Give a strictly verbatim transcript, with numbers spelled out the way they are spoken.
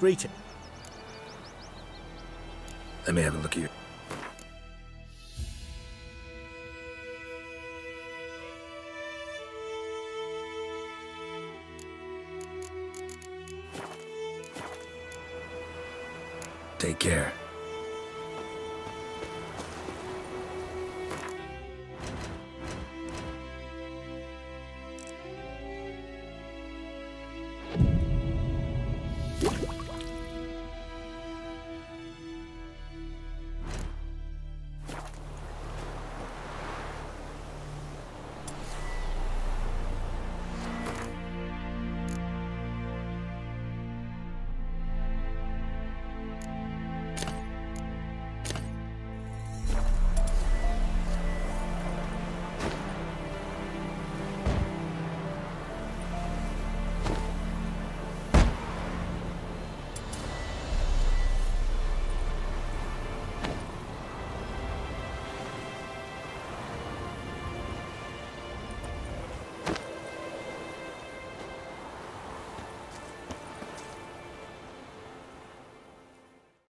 greeting. Let me have a look at you. Take care. What?